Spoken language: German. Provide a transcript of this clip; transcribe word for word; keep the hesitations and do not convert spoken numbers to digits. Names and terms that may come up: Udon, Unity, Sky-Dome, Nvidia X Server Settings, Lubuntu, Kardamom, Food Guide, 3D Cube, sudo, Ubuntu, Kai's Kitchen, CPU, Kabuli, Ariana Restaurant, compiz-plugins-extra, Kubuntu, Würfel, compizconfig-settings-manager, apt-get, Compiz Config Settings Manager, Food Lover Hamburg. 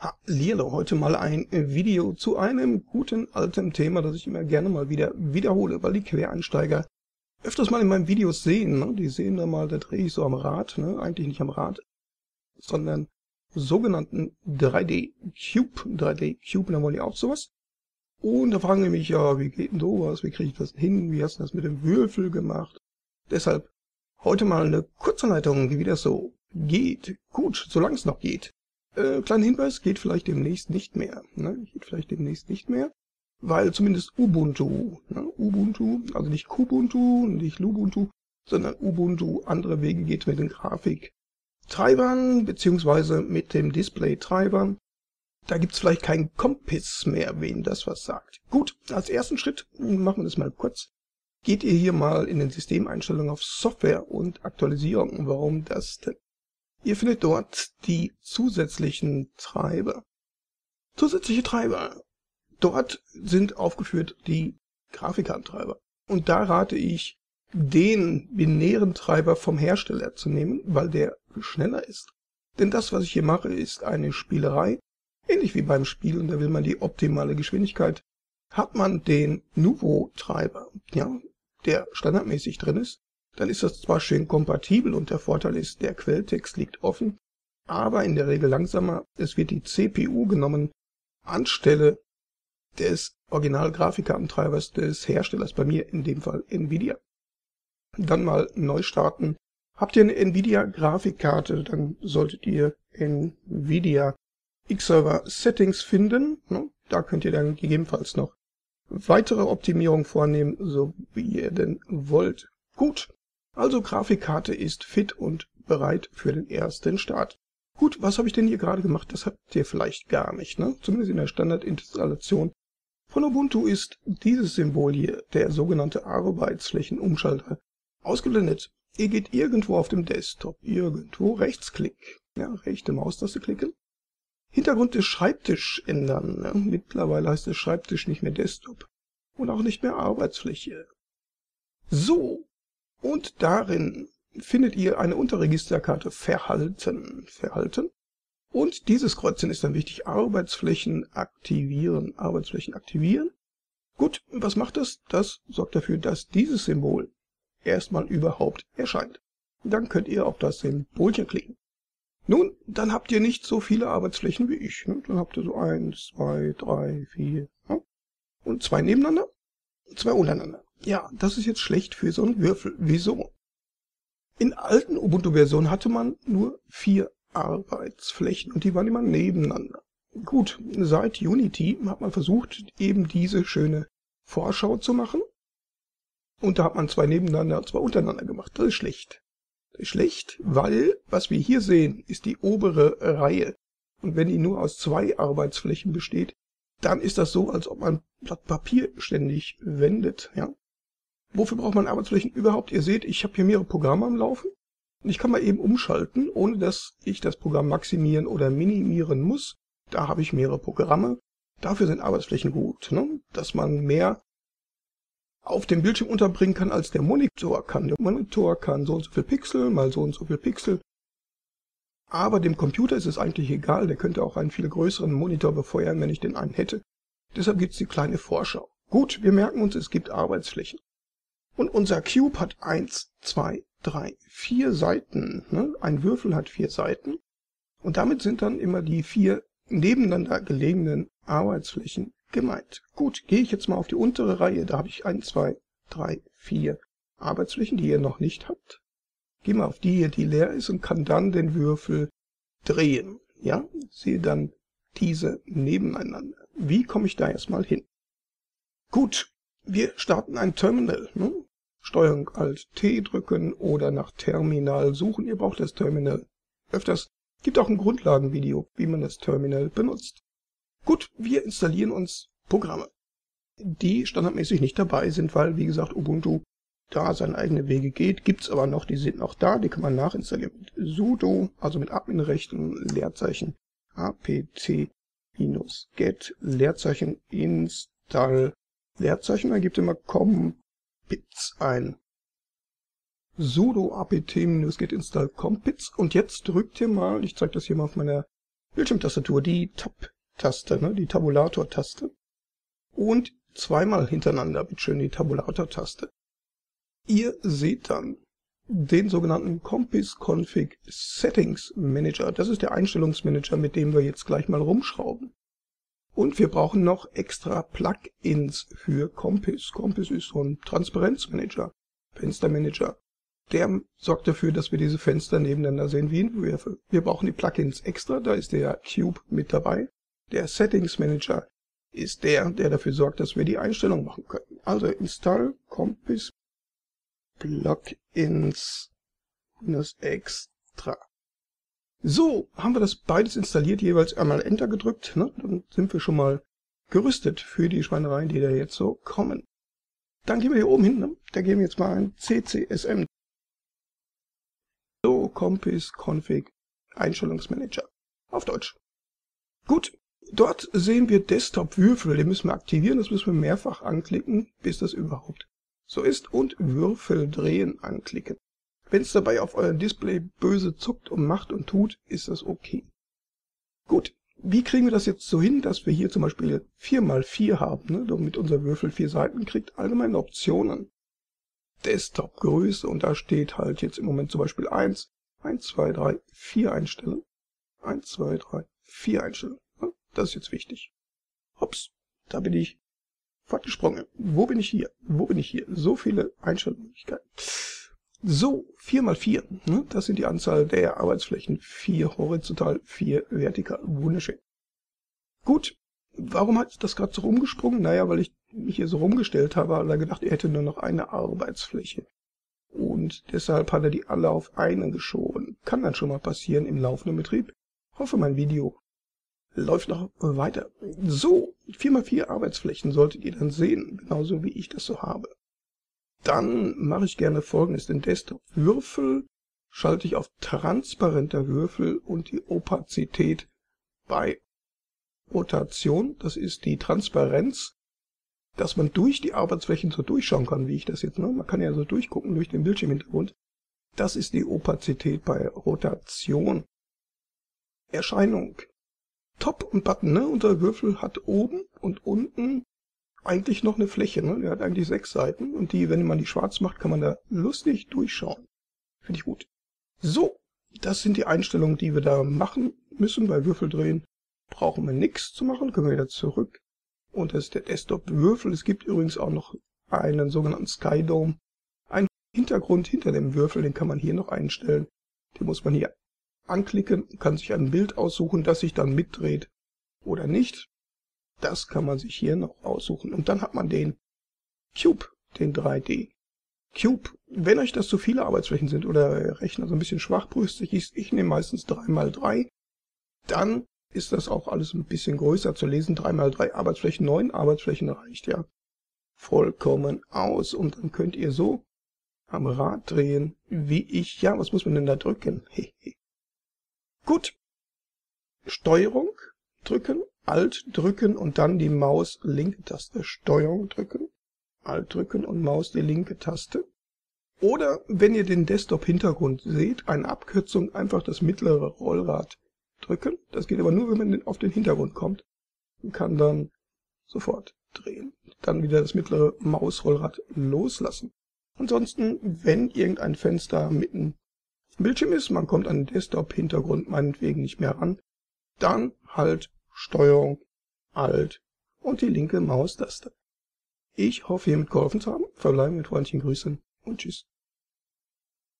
Hallihallo, heute mal ein Video zu einem guten alten Thema, das ich immer gerne mal wieder wiederhole, weil die Quereinsteiger öfters mal in meinen Videos sehen, ne? Die sehen da mal, da drehe ich so am Rad, ne? Eigentlich nicht am Rad, sondern sogenannten drei D Cube, drei D Cube, da wollen die auch sowas. Und da fragen die mich, ja, wie geht denn sowas, wie kriege ich das hin, wie hast du das mit dem Würfel gemacht? Deshalb heute mal eine Kurzanleitung, wie das so geht, gut, solange es noch geht. Äh, kleiner Hinweis, geht vielleicht demnächst nicht mehr, ne? Geht vielleicht demnächst nicht mehr, weil zumindest Ubuntu, ne? Ubuntu, also nicht Kubuntu, nicht Lubuntu, sondern Ubuntu andere Wege geht mit den Grafiktreibern, beziehungsweise mit dem Display-Treibern. Da gibt's vielleicht kein Compiz mehr, wen das was sagt. Gut, als ersten Schritt, machen wir das mal kurz, geht ihr hier mal in den Systemeinstellungen auf Software und Aktualisierung, warum das denn? Ihr findet dort die zusätzlichen Treiber. Zusätzliche Treiber. Dort sind aufgeführt die Grafikkartentreiber. Und da rate ich, den binären Treiber vom Hersteller zu nehmen, weil der schneller ist. Denn das, was ich hier mache, ist eine Spielerei. Ähnlich wie beim Spielen, da will man die optimale Geschwindigkeit. Hat man den Nouveau-Treiber, ja, der standardmäßig drin ist, dann ist das zwar schön kompatibel und der Vorteil ist, der Quelltext liegt offen, aber in der Regel langsamer. Es wird die C P U genommen anstelle des Original-Grafikkartentreibers des Herstellers, bei mir in dem Fall Nvidia. Dann mal neu starten. Habt ihr eine Nvidia-Grafikkarte, dann solltet ihr Nvidia X Server Settings finden. Da könnt ihr dann gegebenenfalls noch weitere Optimierungen vornehmen, so wie ihr denn wollt. Gut. Also Grafikkarte ist fit und bereit für den ersten Start. Gut, was habe ich denn hier gerade gemacht? Das habt ihr vielleicht gar nicht, ne? Zumindest in der Standardinstallation von Ubuntu ist dieses Symbol hier, der sogenannte Arbeitsflächenumschalter, ausgeblendet. Ihr geht irgendwo auf dem Desktop, irgendwo Rechtsklick, ja, rechte Maustaste klicken. Hintergrund des Schreibtisch ändern, ne? Mittlerweile heißt der Schreibtisch nicht mehr Desktop und auch nicht mehr Arbeitsfläche. So. Und darin findet ihr eine Unterregisterkarte Verhalten. Verhalten. Und dieses Kreuzchen ist dann wichtig. Arbeitsflächen aktivieren. Arbeitsflächen aktivieren. Gut, was macht das? Das sorgt dafür, dass dieses Symbol erstmal überhaupt erscheint. Dann könnt ihr auf das Symbolchen klicken. Nun, dann habt ihr nicht so viele Arbeitsflächen wie ich. Ne? Dann habt ihr so eins, zwei, drei, vier ne? und zwei nebeneinander, zwei untereinander. Ja, das ist jetzt schlecht für so einen Würfel. Wieso? In alten Ubuntu-Versionen hatte man nur vier Arbeitsflächen und die waren immer nebeneinander. Gut, seit Unity hat man versucht, eben diese schöne Vorschau zu machen. Und da hat man zwei nebeneinander und zwei untereinander gemacht. Das ist schlecht. Das ist schlecht, weil was wir hier sehen, ist die obere Reihe. Und wenn die nur aus zwei Arbeitsflächen besteht, dann ist das so, als ob man ein Blatt Papier ständig wendet, ja. Wofür braucht man Arbeitsflächen überhaupt? Ihr seht, ich habe hier mehrere Programme am Laufen und ich kann mal eben umschalten, ohne dass ich das Programm maximieren oder minimieren muss. Da habe ich mehrere Programme. Dafür sind Arbeitsflächen gut, ne? Dass man mehr auf dem Bildschirm unterbringen kann, als der Monitor kann. Der Monitor kann so und so viel Pixel, mal so und so viel Pixel. Aber dem Computer ist es eigentlich egal, der könnte auch einen viel größeren Monitor befeuern, wenn ich den einen hätte. Deshalb gibt es die kleine Vorschau. Gut, wir merken uns, es gibt Arbeitsflächen. Und unser Cube hat eins, zwei, drei, vier Seiten. Ne? Ein Würfel hat vier Seiten. Und damit sind dann immer die vier nebeneinander gelegenen Arbeitsflächen gemeint. Gut, gehe ich jetzt mal auf die untere Reihe. Da habe ich eins, zwei, drei, vier Arbeitsflächen, die ihr noch nicht habt. Gehe mal auf die hier, die leer ist und kann dann den Würfel drehen. Ja, sehe dann diese nebeneinander. Wie komme ich da erstmal hin? Gut, wir starten ein Terminal. Ne? Steuerung Alt T drücken oder nach Terminal suchen. Ihr braucht das Terminal öfters. Gibt auch ein Grundlagenvideo, wie man das Terminal benutzt. Gut, wir installieren uns Programme, die standardmäßig nicht dabei sind, weil, wie gesagt, Ubuntu da seine eigenen Wege geht. Gibt's aber noch, die sind noch da, die kann man nachinstallieren mit sudo, also mit Adminrechten, Leerzeichen, apt-get, Leerzeichen, install, Leerzeichen, dann gibt immer compiz ein. sudo apt-get install compiz und jetzt drückt ihr mal, ich zeige das hier mal auf meiner Bildschirmtastatur, die Tab-Taste, ne, die Tabulator-Taste. Und zweimal hintereinander, bitteschön, die Tabulator-Taste. Ihr seht dann den sogenannten Compiz Config Settings Manager. Das ist der Einstellungsmanager, mit dem wir jetzt gleich mal rumschrauben. Und wir brauchen noch extra Plugins für Compiz. Compiz ist so ein Transparenzmanager, Fenstermanager. Der sorgt dafür, dass wir diese Fenster nebeneinander sehen wie in Würfel. Wir brauchen die Plugins extra, da ist der Cube mit dabei. Der Settings Manager ist der, der dafür sorgt, dass wir die Einstellung machen können. Also install compiz-plugins-extra. So, haben wir das beides installiert, jeweils einmal Enter gedrückt, ne? Dann sind wir schon mal gerüstet für die Schweinereien, die da jetzt so kommen. Dann gehen wir hier oben hin, ne? Da geben wir jetzt mal ein C C S M. So, Compiz Config Einstellungsmanager. Auf Deutsch. Gut, dort sehen wir Desktop-Würfel, den müssen wir aktivieren, das müssen wir mehrfach anklicken, bis das überhaupt so ist, und Würfel drehen anklicken. Wenn es dabei auf eurem Display böse zuckt und macht und tut, ist das okay. Gut, wie kriegen wir das jetzt so hin, dass wir hier zum Beispiel vier mal vier haben, ne? Damit unser Würfel vier Seiten kriegt, allgemeine Optionen. Desktop-Größe, und da steht halt jetzt im Moment zum Beispiel eins, eins, zwei, drei, vier einstellen. eins, zwei, drei, vier einstellen. Ne? Das ist jetzt wichtig. Ups, da bin ich fortgesprungen. Wo bin ich hier? Wo bin ich hier? So viele Einstellmöglichkeiten. So, vier mal vier, ne? Das sind die Anzahl der Arbeitsflächen. vier horizontal, vier vertikal. Wunderschön. Gut, warum hat das gerade so rumgesprungen? Naja, weil ich mich hier so rumgestellt habe, hat er gedacht, er hätte nur noch eine Arbeitsfläche. Und deshalb hat er die alle auf eine geschoben. Kann dann schon mal passieren im laufenden Betrieb. Hoffe, mein Video läuft noch weiter. So, vier mal vier Arbeitsflächen solltet ihr dann sehen, genauso wie ich das so habe. Dann mache ich gerne Folgendes, den Desktop-Würfel schalte ich auf transparenter Würfel und die Opazität bei Rotation, das ist die Transparenz, dass man durch die Arbeitsflächen so durchschauen kann, wie ich das jetzt, ne? Man kann ja so durchgucken durch den Bildschirmhintergrund, das ist die Opazität bei Rotation. Erscheinung. Top und Button, ne? Unser Würfel hat oben und unten eigentlich noch eine Fläche, ne? Der hat eigentlich sechs Seiten und die, wenn man die schwarz macht, kann man da lustig durchschauen. Finde ich gut. So, das sind die Einstellungen, die wir da machen müssen. Bei Würfel drehen brauchen wir nichts zu machen, können wir wieder zurück. Und das ist der Desktop-Würfel. Es gibt übrigens auch noch einen sogenannten Sky-Dome. Einen Hintergrund hinter dem Würfel, den kann man hier noch einstellen. Den muss man hier anklicken, kann sich ein Bild aussuchen, das sich dann mitdreht oder nicht. Das kann man sich hier noch aussuchen. Und dann hat man den Cube, den drei D. Cube, wenn euch das zu viele Arbeitsflächen sind oder der Rechner so ein bisschen schwachbrüstig ist, ich nehme meistens drei mal drei, dann ist das auch alles ein bisschen größer zu lesen. drei mal drei Arbeitsflächen, neun Arbeitsflächen reicht ja vollkommen aus. Und dann könnt ihr so am Rad drehen, wie ich. Ja, was muss man denn da drücken? Hehe. Gut, Steuerung drücken, Alt drücken und dann die Maus, linke Taste, Steuerung drücken, Alt drücken und Maus die linke Taste. Oder wenn ihr den Desktop-Hintergrund seht, eine Abkürzung, einfach das mittlere Rollrad drücken. Das geht aber nur, wenn man auf den Hintergrund kommt und kann dann sofort drehen. Dann wieder das mittlere Mausrollrad loslassen. Ansonsten, wenn irgendein Fenster mitten Bildschirm ist, man kommt an den Desktop-Hintergrund meinetwegen nicht mehr ran, dann halt Steuerung, Alt und die linke Maustaste. Ich hoffe, hiermit geholfen zu haben. Verbleiben mit freundlichen Grüßen und Tschüss.